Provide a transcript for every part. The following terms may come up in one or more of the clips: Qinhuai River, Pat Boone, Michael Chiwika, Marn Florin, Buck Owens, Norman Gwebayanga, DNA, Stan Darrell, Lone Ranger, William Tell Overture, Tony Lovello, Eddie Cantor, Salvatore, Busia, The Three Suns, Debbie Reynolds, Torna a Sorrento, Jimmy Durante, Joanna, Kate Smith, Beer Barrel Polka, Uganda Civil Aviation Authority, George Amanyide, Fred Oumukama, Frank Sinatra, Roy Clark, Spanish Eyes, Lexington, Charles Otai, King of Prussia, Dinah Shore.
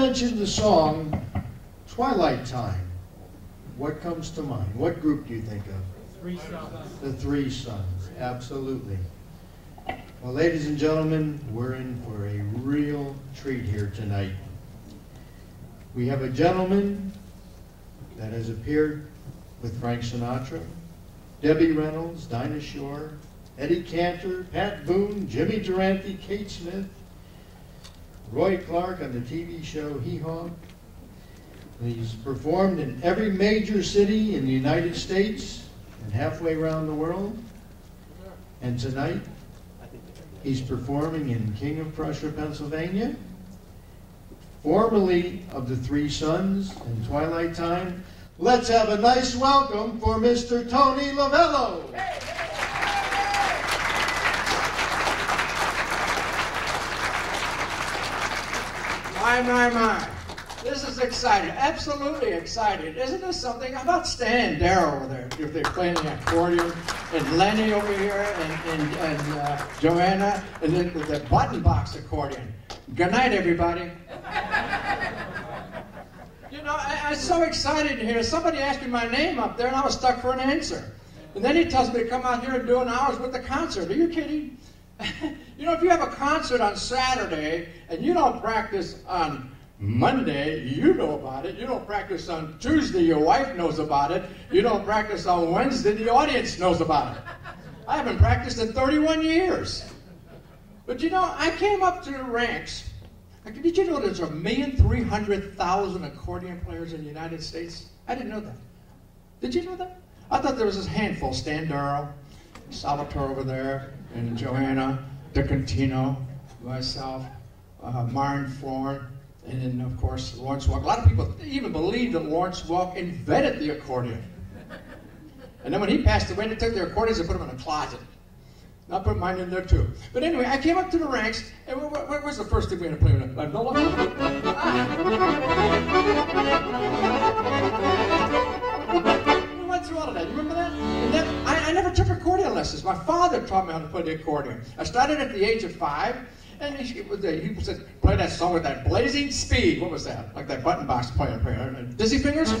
mentioned the song Twilight Time, what comes to mind? What group do you think of? The Three Suns. The Three Suns, absolutely. Well, ladies and gentlemen, we're in for a real treat here tonight. We have a gentleman that has appeared with Frank Sinatra, Debbie Reynolds, Dinah Shore, Eddie Cantor, Pat Boone, Jimmy Durante, Kate Smith, Roy Clark on the TV show Hee Haw. He's performed in every major city in the United States and halfway around the world. And tonight, he's performing in King of Prussia, Pennsylvania, formerly of the Three Suns and Twilight Time. Let's have a nice welcome for Mr. Tony Lovello. Hey. My. This is exciting, absolutely exciting. Isn't this something? How about Stan Darrell there, if they're playing the accordion, and Lenny over here, and Joanna, and then with the button box accordion. Good night, everybody. You know, I'm so excited to hear. Somebody asked me my name up there, and I was stuck for an answer. And then he tells me to come out here and do an hour's with the concert. Are you kidding? You know, if you have a concert on Saturday and you don't practice on Monday, you know about it. You don't practice on Tuesday, your wife knows about it. You don't practice on Wednesday, the audience knows about it. I haven't practiced in 31 years. But you know, I came up through the ranks. Did you know there's 1,300,000 accordion players in the United States? I didn't know that. Did you know that? I thought there was this handful, Stan Darrell, Salvatore over there, and Joanna, Dick Contino, myself, Marn Florin, and then, of course, Lawrence Welk. A lot of people even believe that Lawrence Welk invented the accordion. And then when he passed away, they took their accordions and put them in a closet. And I put mine in there, too. But anyway, I came up to the ranks, and what was the first thing we had to play with? Nola? We went through all of that. You remember that? And then I never took accordion lessons. My father taught me how to play the accordion. I started at the age of 5, and he said, play that song with that blazing speed. What was that? Like that button box player. Dizzy Fingers? Ah.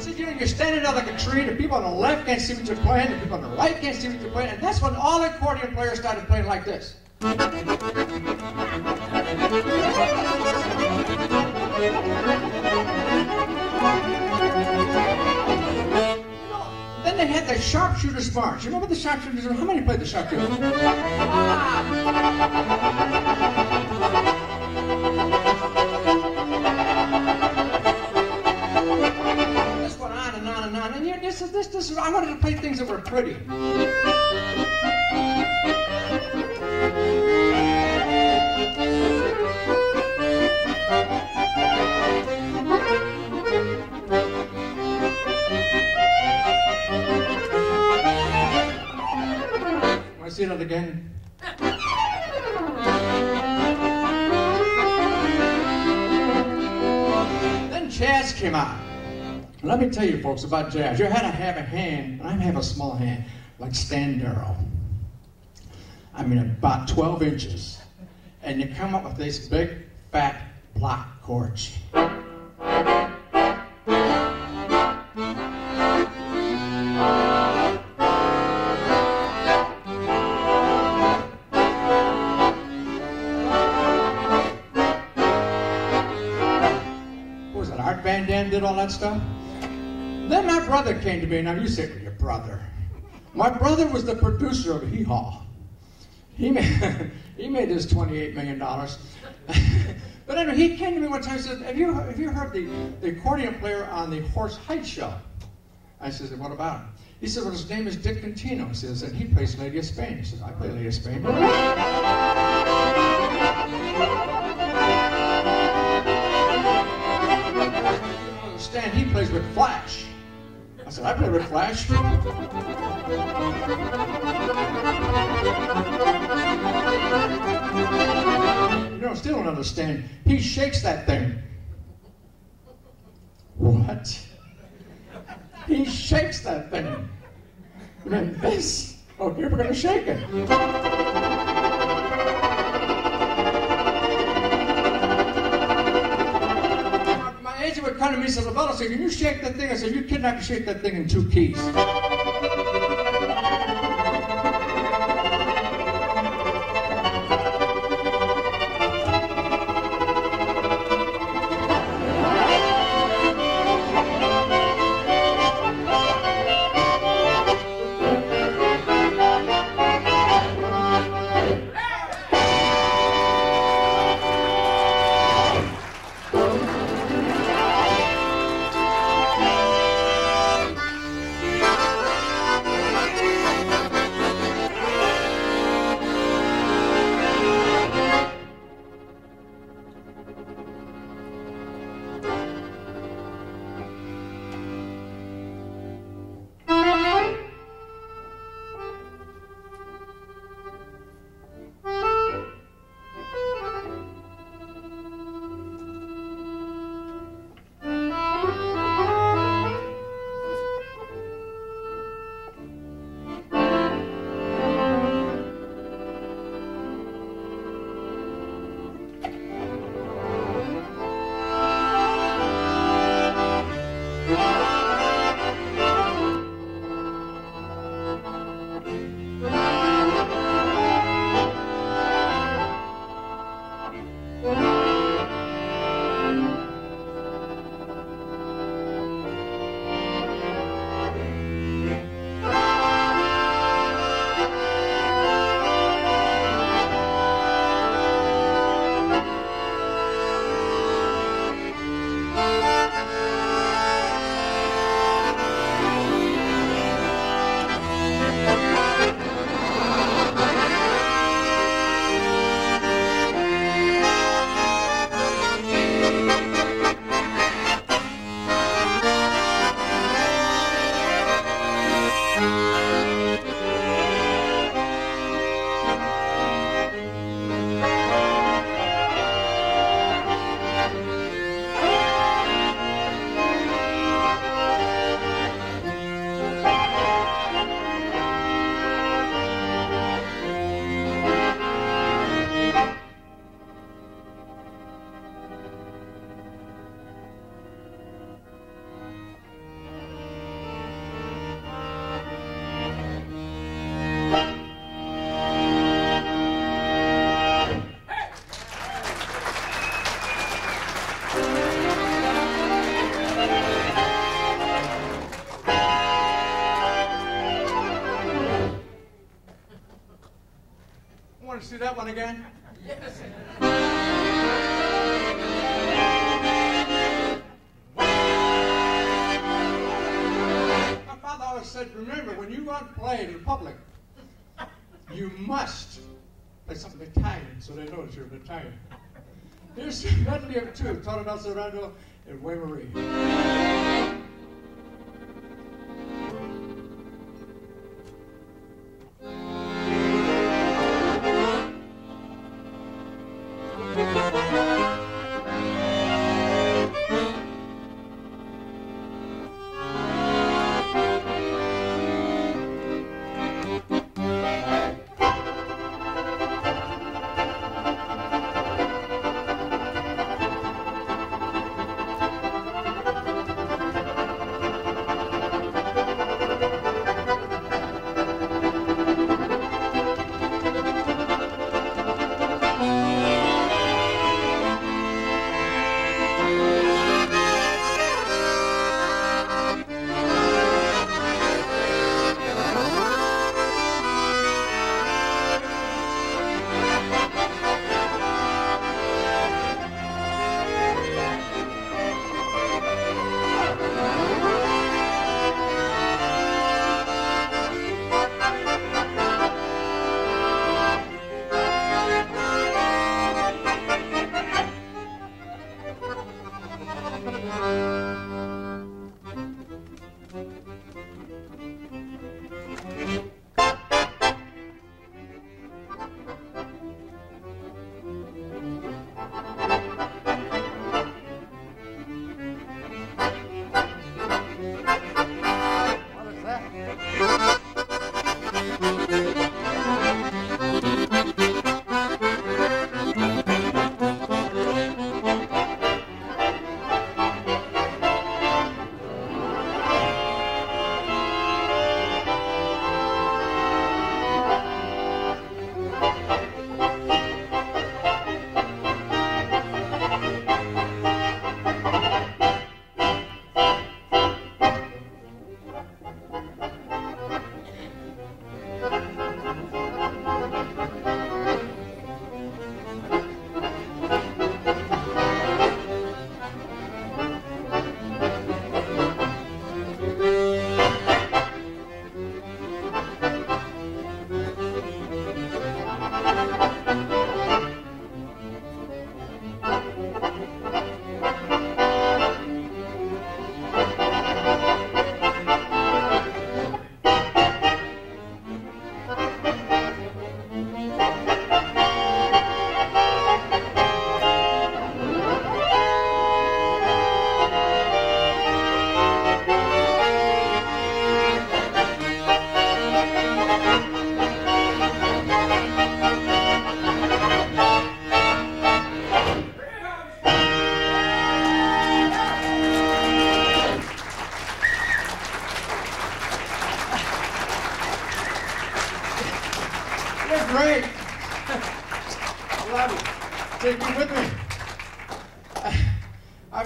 So, you know, you're standing out like a tree, and the people on the left can't see what you're playing, the people on the right can't see what you're playing, and that's when all accordion players started playing like this. Then they had the sharpshooter's march. You remember the sharpshooter's march? How many played the sharpshooter? This went on. And this is, I wanted to play things that were pretty. Want to see that again? Then jazz came out. Let me tell you, folks, about jazz. You had to have a hand, and I have a small hand, like Stan Darrell. I mean, about 12 inches. And you come up with these big, fat, block chords. Art Van Dam did all that stuff. Then my brother came to me. Now you say, your brother. My brother was the producer of Hee Haw. He made this $28 million. But anyway, he came to me one time and said, have you heard the accordion player on the Horse Height show? I said, what about him? He said, well, his name is Dick Contino. He says, and he plays Lady of Spain. He says, I play Lady of Spain. Stan, he plays with Flash. I said, I play with Flash. You know, I still don't understand. He shakes that thing. What? He shakes that thing. and then bass. Oh dear, we're going to shake it. My agent would come to me and says, "Lovello, so can you shake that thing?" I said, "You kidding? I can shake that thing in 2 keys." Do that one again? Yes. My father always said, remember, when you go out and play in public, you must play something Italian so they notice you're an Italian. Here's the medley of 2, Torna a Sorrento and Vieni Marie.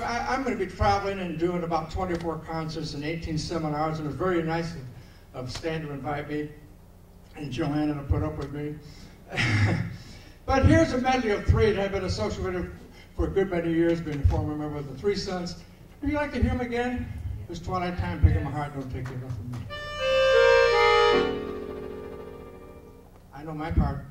I'm going to be traveling and doing about 24 concerts and 18 seminars, and it's very nice of Stan to invite me and Joanna to put up with me. But here's a medley of three that I've been associated with for a good many years, being a former member of the Three Suns. Would you like to hear them again? It's Twilight Time, picking my heart, don't take it up from me. I know my part.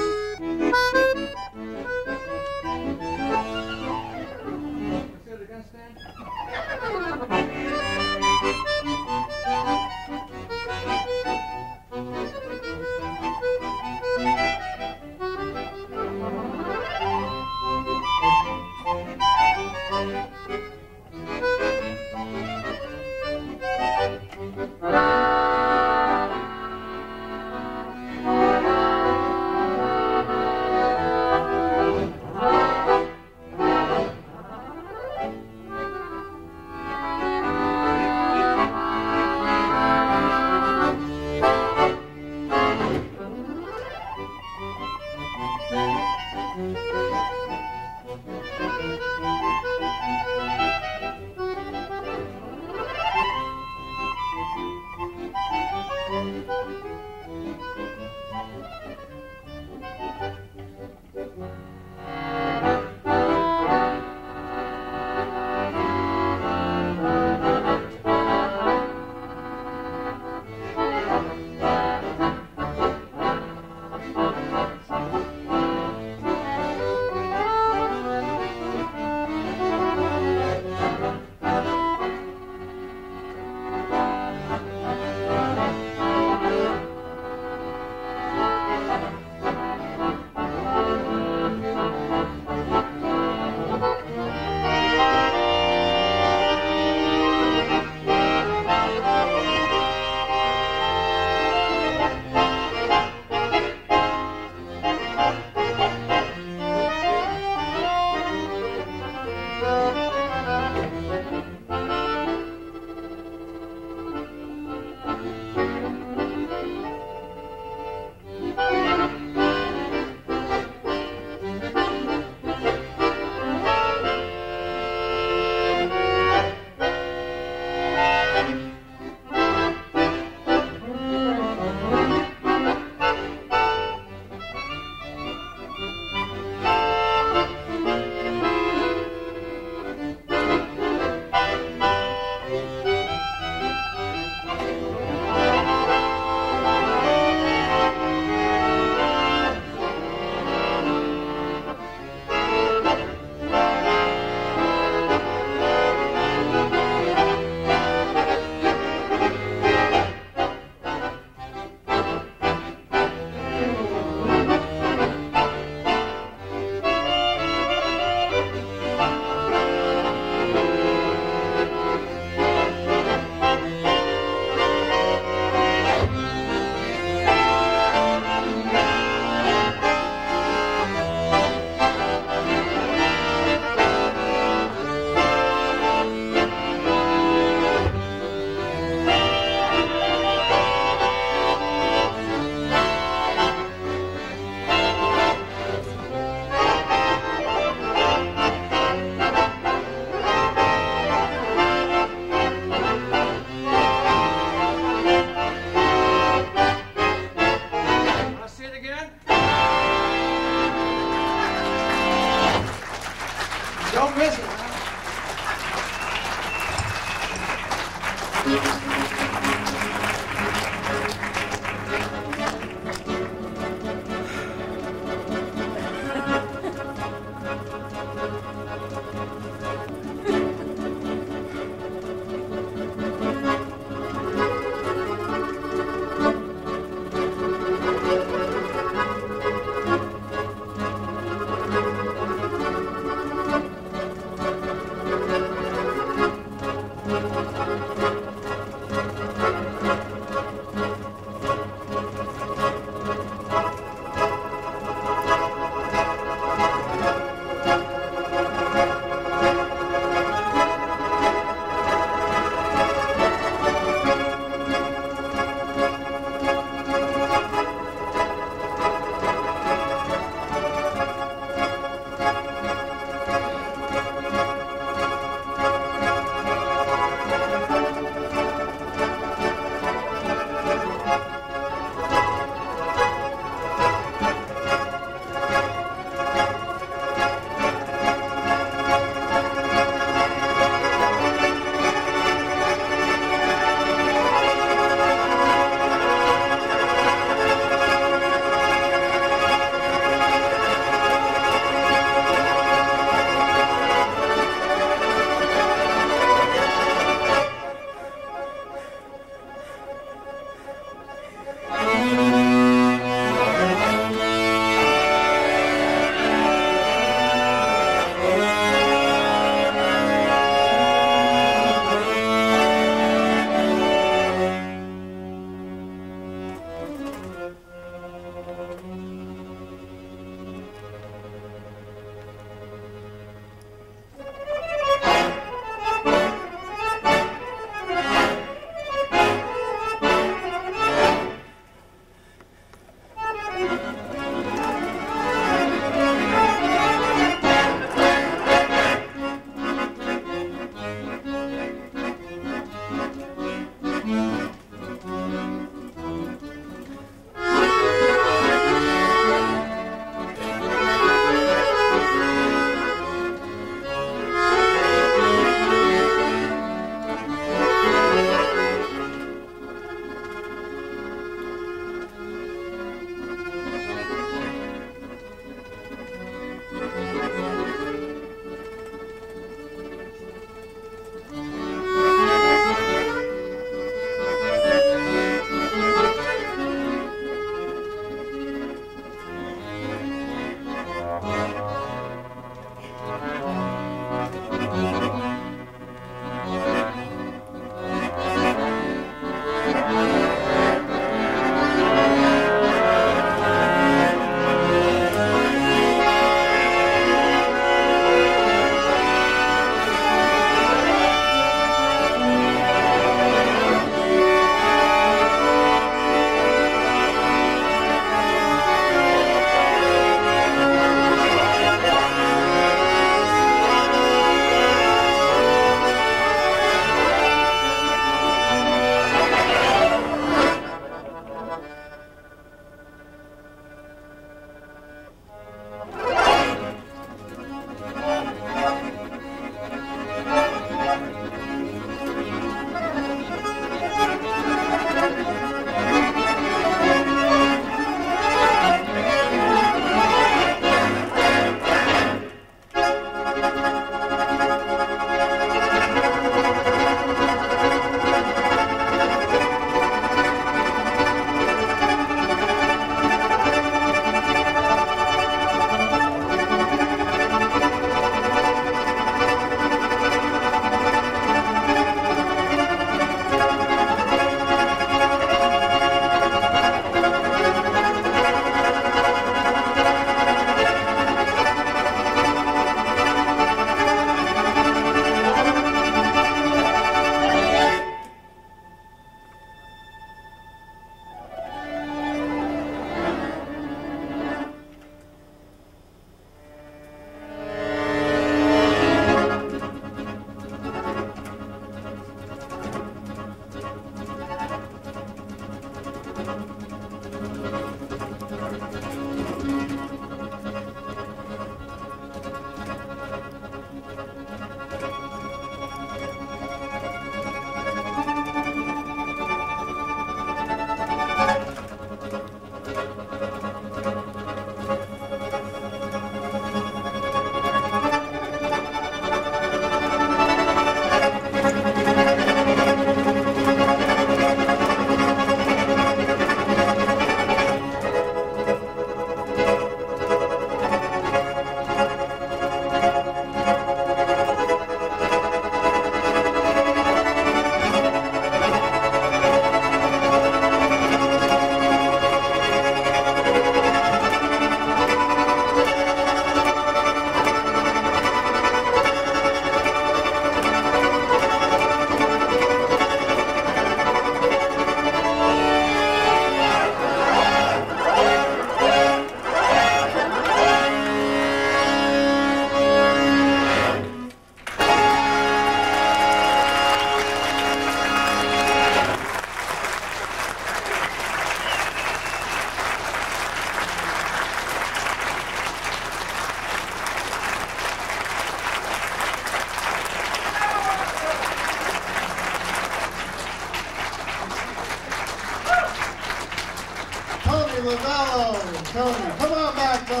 Tony. Come on back, Tony.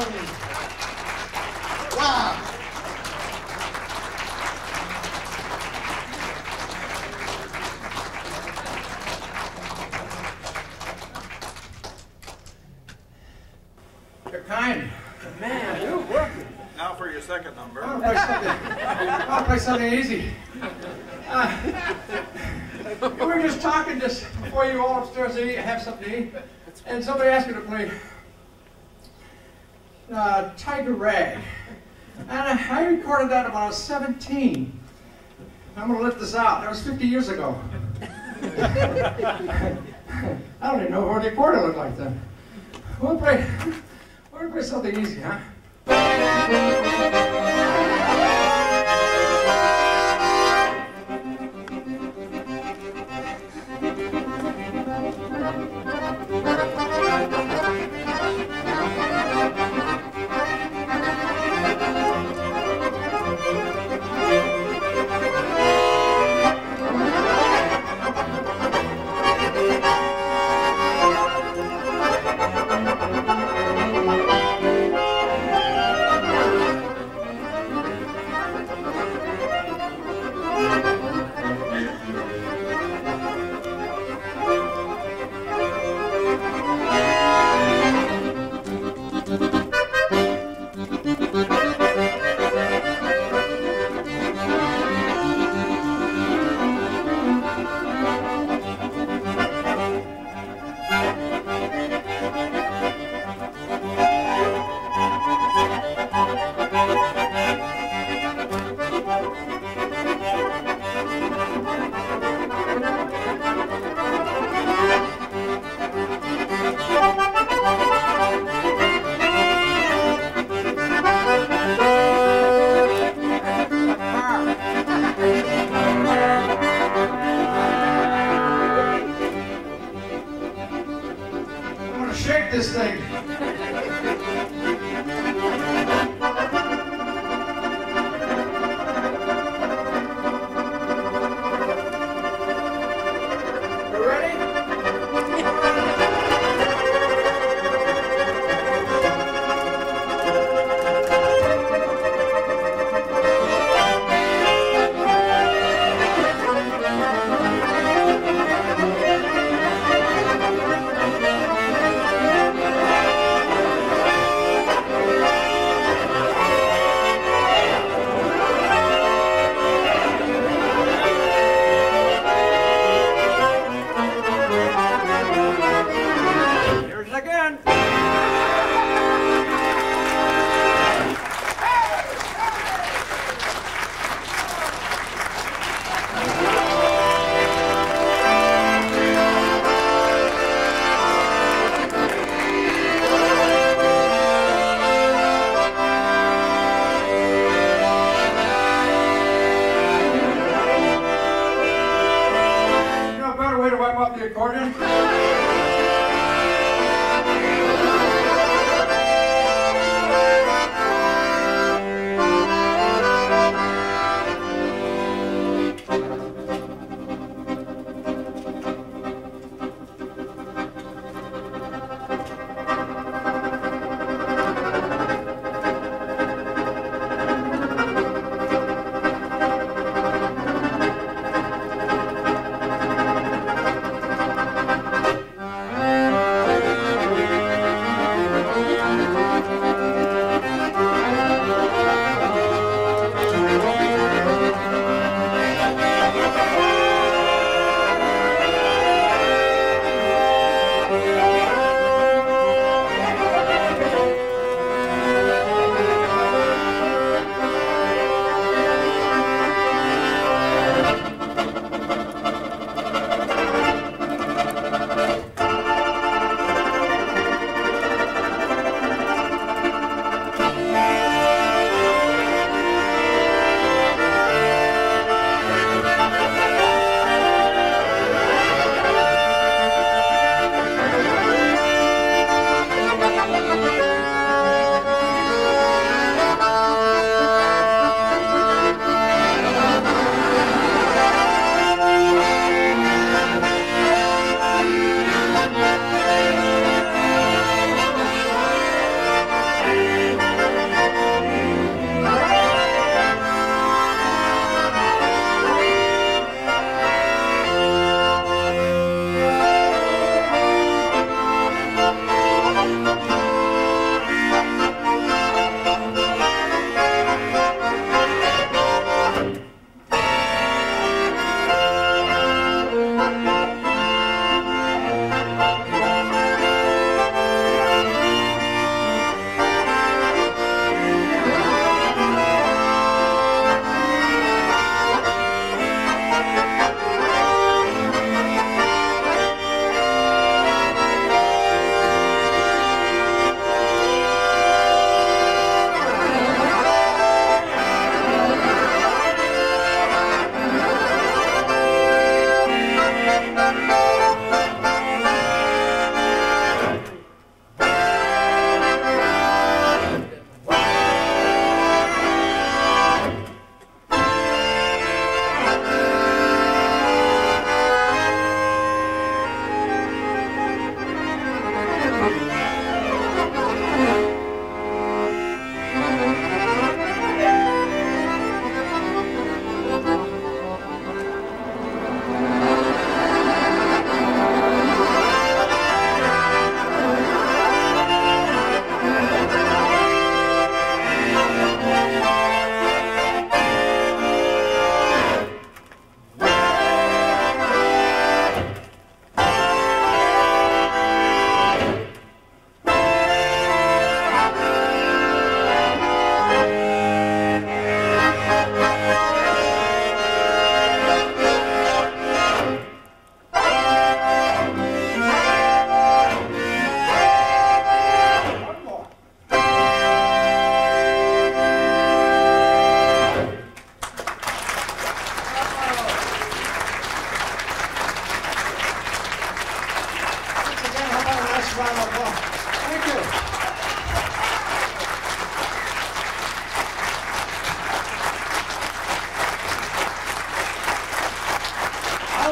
Wow. You're kind. Man, you're working. Now for your second number. I'll play something easy. We were just talking just before you all upstairs to eat, have something to eat, and somebody asked me to play Tiger Rag. And I recorded that when I was 17. I'm going to let this out. That was 50 years ago. I don't even know what a recorder looked like then. We'll play something easy, huh?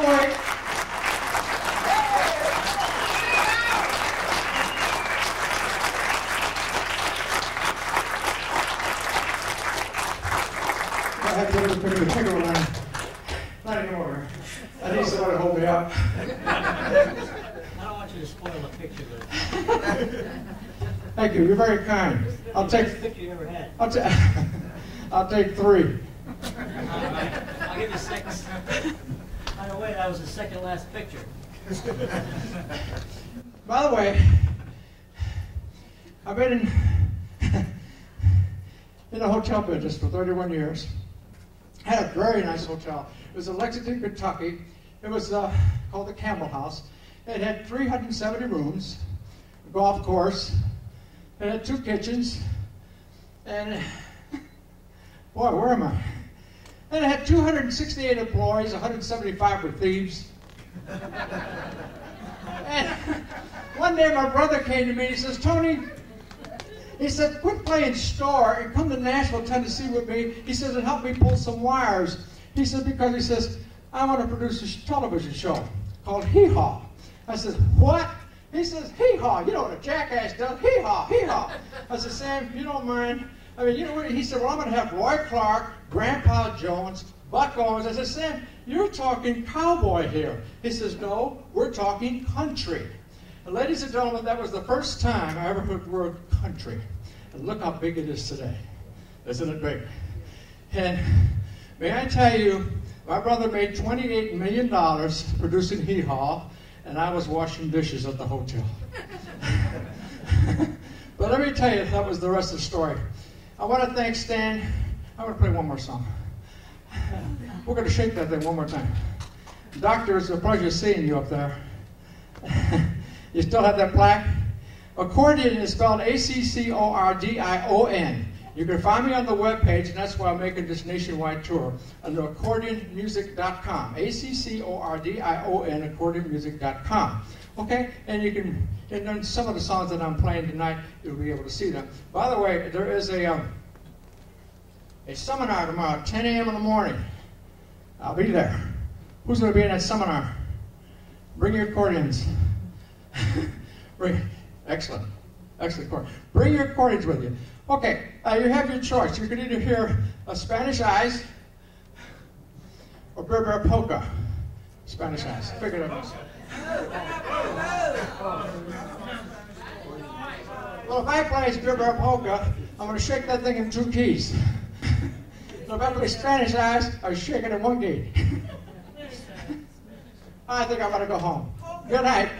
That'll work. I have to put the finger line. Not anymore. I need someone to hold me up. I don't want you to spoil the picture, though. Thank you. You're very kind. I'll take. Best picture you ever had. I'll take 3. I'll give you 6. By the way, that was the second last picture. By the way, I've been in the hotel business for 31 years. Had a very nice hotel. It was in Lexington, Kentucky. It was called the Campbell House. It had 370 rooms, a golf course. It had 2 kitchens. And boy, where am I? And it had 268 employees, 175 were thieves. And one day my brother came to me and he says, Tony, he said, quit playing store and come to Nashville, Tennessee with me. He says, and help me pull some wires. He said, because he says, I want to produce a television show called Hee Haw. I said, what? He says, Hee Haw, you know what a jackass does, Hee Haw, Hee Haw. I said, Sam, you don't mind. I mean, you know what? He said, well, I'm going to have Roy Clark, Grandpa Jones, Buck Owens. I said, Sam, you're talking cowboy here. He says, no, we're talking country. And ladies and gentlemen, that was the first time I ever heard the word country. And look how big it is today. Isn't it big? And may I tell you, my brother made $28 million producing Hee Haw, and I was washing dishes at the hotel. But let me tell you, that was the rest of the story. I want to thank Stan. I'm going to play one more song. We're going to shake that thing one more time. Doctor, it's a pleasure seeing you up there. You still have that plaque? Accordion is spelled A-C-C-O-R-D-I-O-N. You can find me on the webpage, and that's why I'm making this nationwide tour, under accordionmusic.com. A-C-C-O-R-D-I-O-N, accordionmusic.com. Okay, and you can, and then some of the songs that I'm playing tonight, you'll be able to see them. By the way, there is a seminar tomorrow, 10 a.m. in the morning. I'll be there. Who's going to be in that seminar? Bring your accordions. Excellent, excellent accordion. Bring your accordions with you. Okay, you have your choice. You can either hear Spanish Eyes or Beer Barrel Polka. Spanish Eyes. Figure it out. Well, if I play Beer Barrel Polka, I'm going to shake that thing in 2 keys. So if I play Spanish Eyes, I shake it in 1 key. I think I'm going to go home. Good night.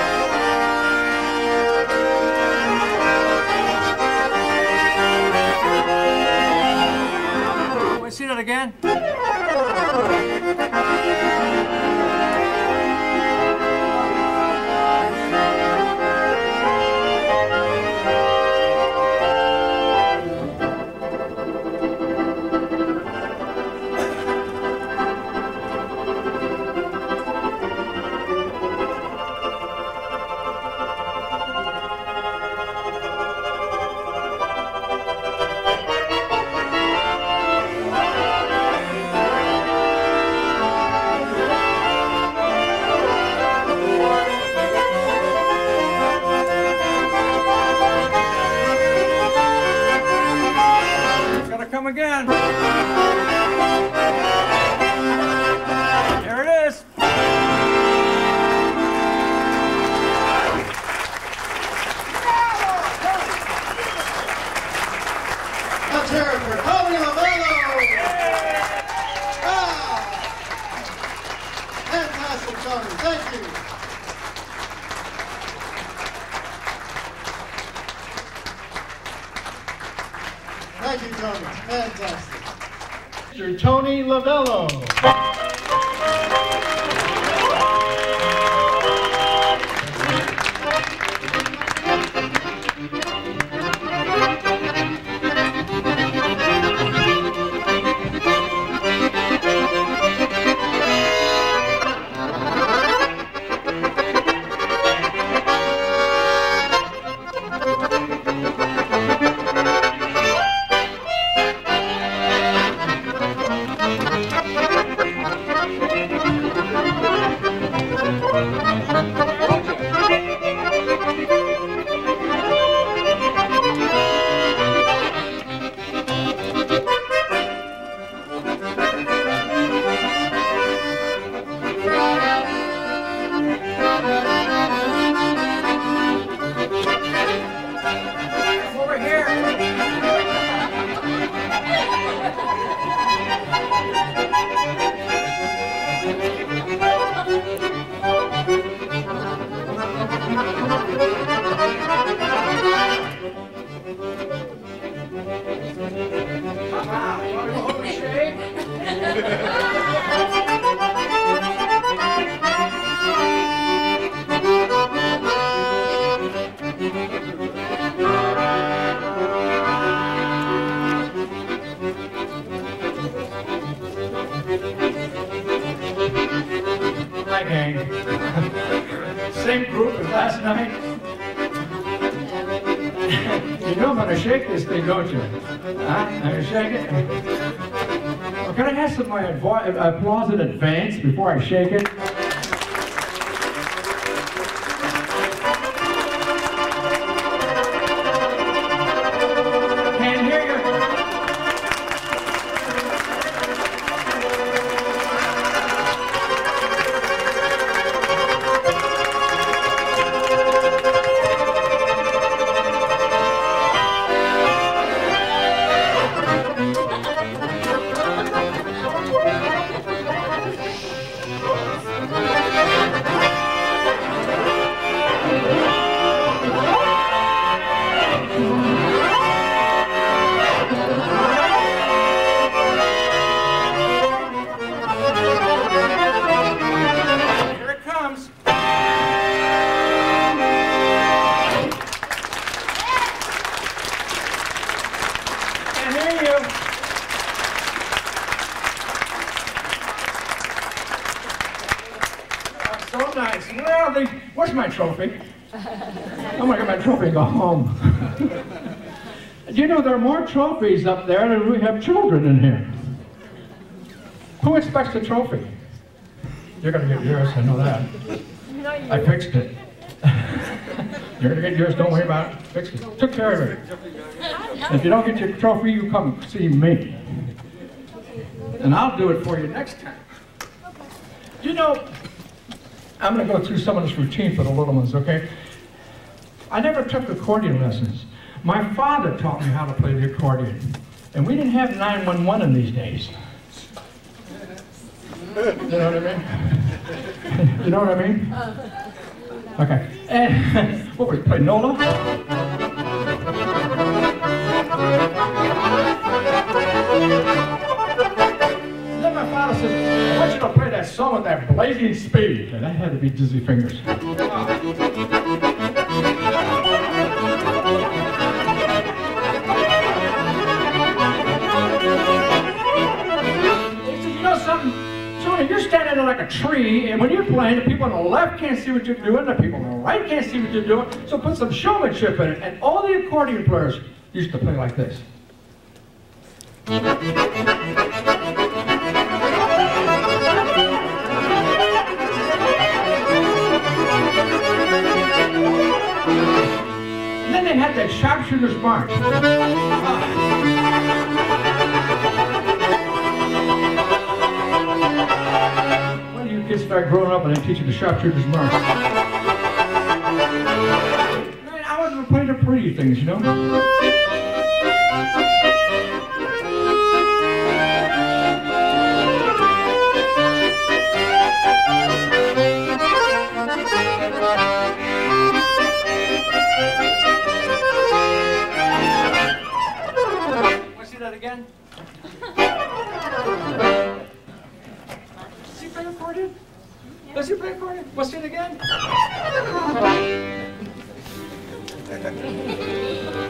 Let's hear it for Tony Lovello. Tony. Thank you. Thank you, Tony. Fantastic. Mr. Tony Lovello. Applause in advance before I shake it. Can't hear trophies up there and we have children in here. Who expects a trophy? You're going to get yours, I know that. I fixed it. You're going to get yours, don't worry about it. Fixed it. Took care of it. If you don't get your trophy, you come see me. And I'll do it for you next time. You know, I'm going to go through some of this routine for the little ones, okay? I never took accordion lessons. My father taught me how to play the accordion, and we didn't have 911 in these days. You know what I mean? You know what I mean? Okay. And what were you playing, Nola? Then my father said, "I want you to play that song with that blazing speed," and that had to be dizzy fingers. You're standing there like a tree, and when you're playing, the people on the left can't see what you're doing, the people on the right can't see what you're doing, so put some showmanship in it. And all the accordion players used to play like this. And then they had that sharpshooter's march. Kids start growing up and they teach you the sharpshooter's mark. I wasn't playing the pretty things, you know. that again? Does he play accordion? Does he play accordion? Let's do it again. Now,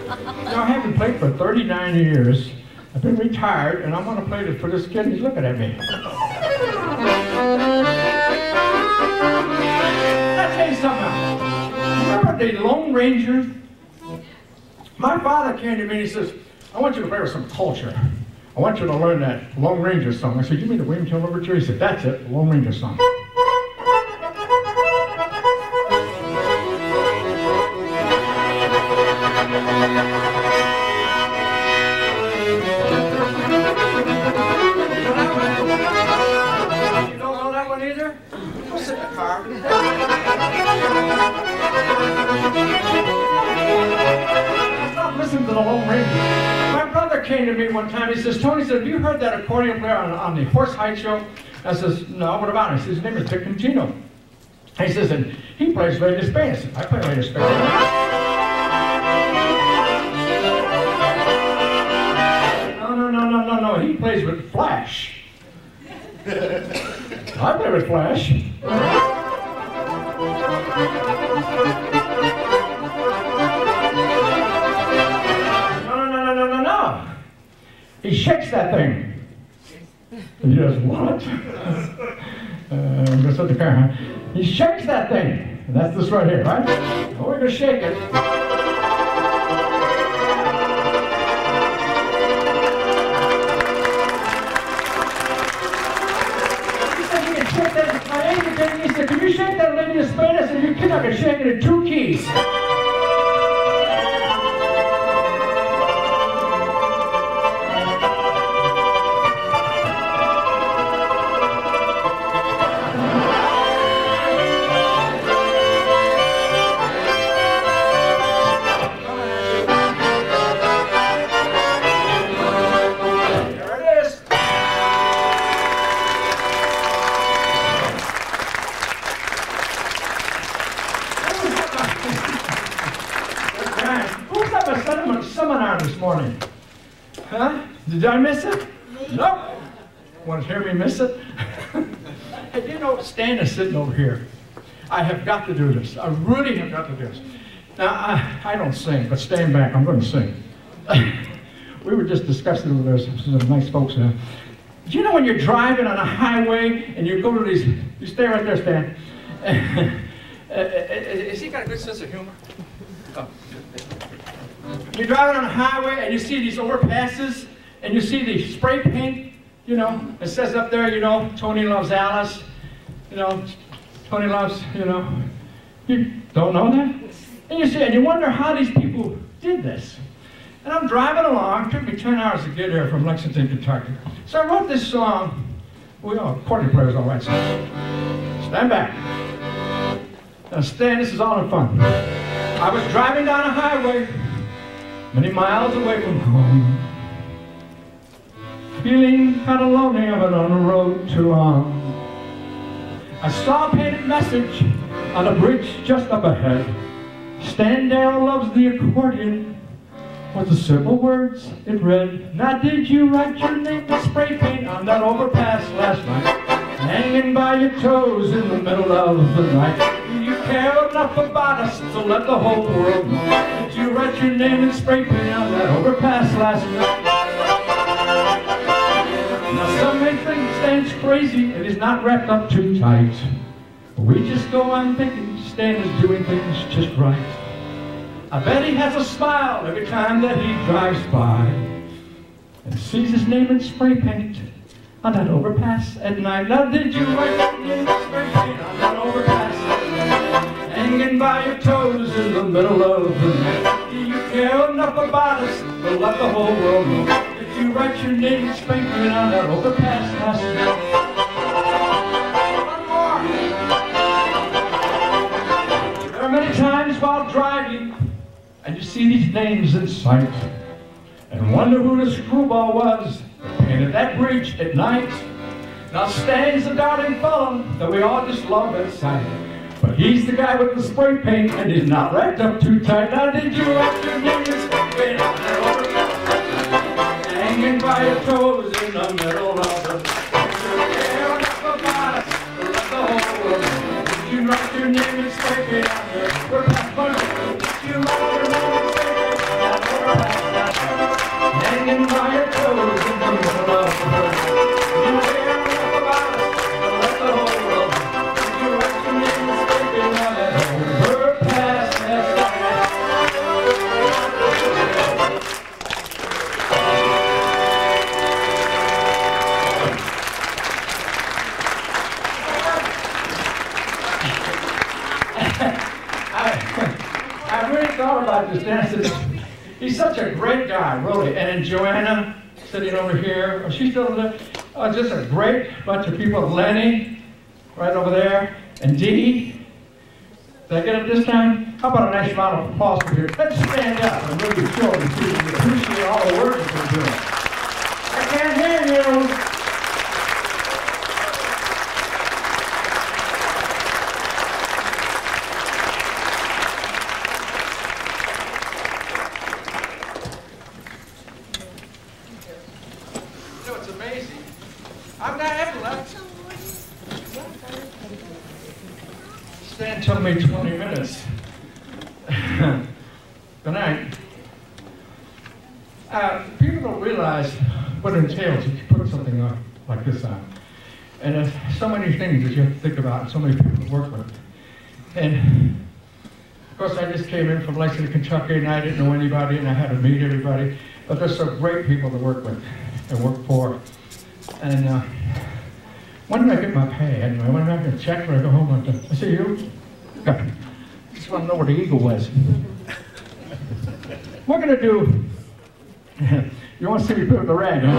I haven't played for 39 years. I've been retired, and I'm going to play this for this kid. He's looking at me. I'll tell you something. Remember the Lone Ranger? My father came to me and he says, I want you to play with some culture. I want you to learn that Lone Ranger song. I said, you mean the William Tell Overture? He said, that's it, the Lone Ranger song. You don't know that one either? Go sit in the car. Stop listening to the Lone Ranger. Came to me one time, he says, Tony, said, have you heard that accordion player on the Horse Hide show? I says, no, what about him? He says, his name is Dick Contino. He says, and he plays Lady of Spain. I said, I play Lady of Spain. No, he plays with Flash. I play with Flash. He shakes that thing. He does what? Just at the car, huh? He shakes that thing. That's this right here, right? Oh, we're gonna shake it. He said he can shake that. My he said, can you shake that Lady of Spain? I said, you cannot can shake it in two keys. Did I miss it? No. Want to hear me miss it? Hey, you know, Stan is sitting over here. I have got to do this. I really have got to do this. Now, I don't sing, but stand back. I'm going to sing. We were just discussing over there. Some nice folks there. Do you know when you're driving on a highway and you go to these... You stay right there, Stan. Has he got a good sense of humor? Oh. You're driving on a highway and you see these overpasses and you see the spray paint, you know, it says up there, you know, Tony loves Alice, you know, Tony loves, you know, you don't know that? And you see, and you wonder how these people did this. And I'm driving along, it took me 10 hours to get here from Lexington, Kentucky. So I wrote this song, we all, accordion players all right, so stand back. Now Stan, this is all in fun. I was driving down a highway, many miles away from home. Feeling kind of lonely, but on the road too long. I saw a painted message on a bridge just up ahead. Stan Darrell loves the accordion. With the simple words it read, now did you write your name with spray paint on that overpass last night? Hanging by your toes in the middle of the night. Do you care enough about us to let the whole world know? Did you write your name in spray paint on that overpass last night? Some may think Stan's crazy and he's not wrapped up too tight. But we just go on thinking Stan is doing things just right. I bet he has a smile every time that he drives by and sees his name in spray paint on that overpass at night. Now did you write your name in spray paint on that overpass at night? Hanging by your toes in the middle of the night. Do you care enough about us to let the whole world know? You write your name and spank it on that overpass last night. One more. There are many times while driving, and you see these names in sight, and wonder who the screwball was that painted that bridge at night. Now Stan's a darling fellow that we all just love at sight, but he's the guy with the spray paint, and he's not wrapped up too tight. Now did you write your name and spank it on that overpass? my toes in the middle of the field. If you write your name and stick it out there, we're not going to if you write your name and stick it out there. Hanging by your toes in the middle of the field. He's such a great guy, really. And then Joanna, sitting over here, oh, she's still there. Oh, just a great bunch of people. Lenny, right over there, and Dee. Did I get it this time? How about a nice round of applause for you? Let's stand up and really show them too. We appreciate all the work that you're doing. I can't hear you. Stan told me 20 minutes. Good night. People don't realize what it entails if you put something on, like this on. And there's so many things that you have to think about, and so many people to work with. And of course, I just came in from Lexington, Kentucky, and I didn't know anybody, and I had to meet everybody. But there's some great people to work with and work for. And when did I get my pay anyway? When did I get a check when I go home? I see you? Okay. Just want to know where the eagle was. We're going to do... You want to see me put up the rag, huh?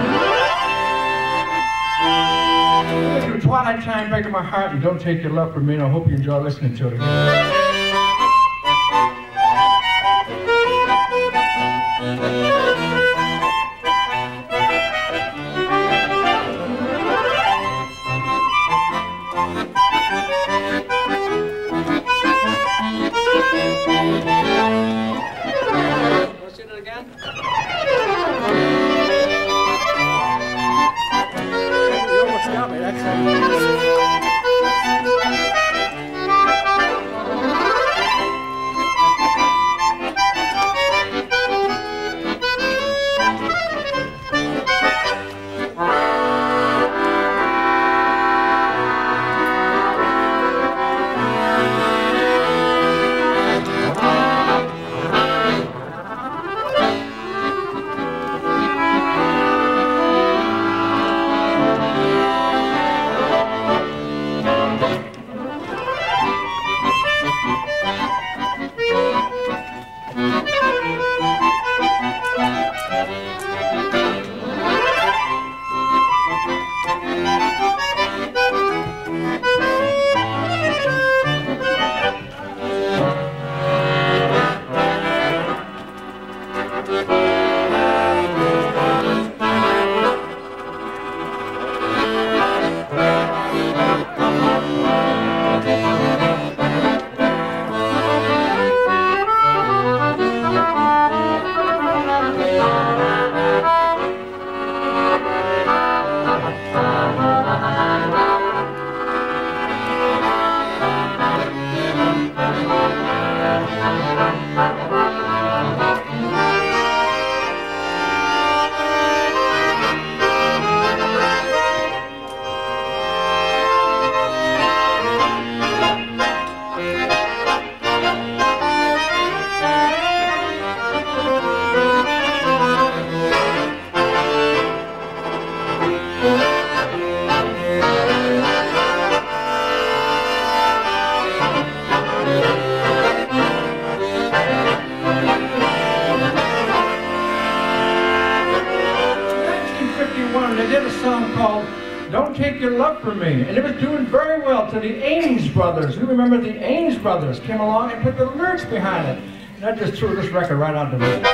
We're going to do Twilight Time, Break of My Heart, and Don't Take Your Love From Me, and I hope you enjoy listening to it. Remember the Ames brothers came along and put the lyrics behind it. And I just threw this record right out the window.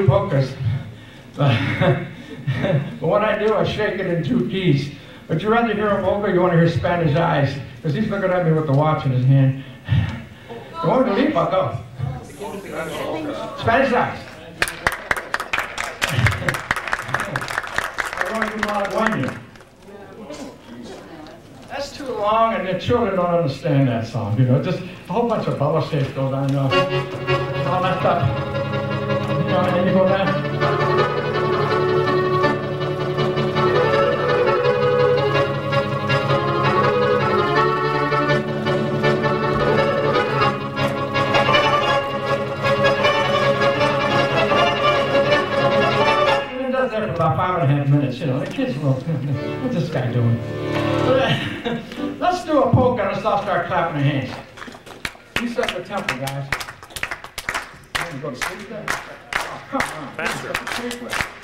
do polkas. But when I do, I shake it in two keys. But you rather hear a polka, you want to hear Spanish Eyes, because he's looking at me with the watch in his hand. You want me to leave? I'll go. Spanish Eyes. That's too long, and the children don't understand that song. You know, just a whole bunch of bubble shapes go down, all that stuff. You know, and then you go down. About 5.5 minutes, you know, the kids will, what's this guy doing? Let's do a polka and let's all start clapping our hands. You set the tempo, guys. You going to sleep there? Oh, come on. Faster.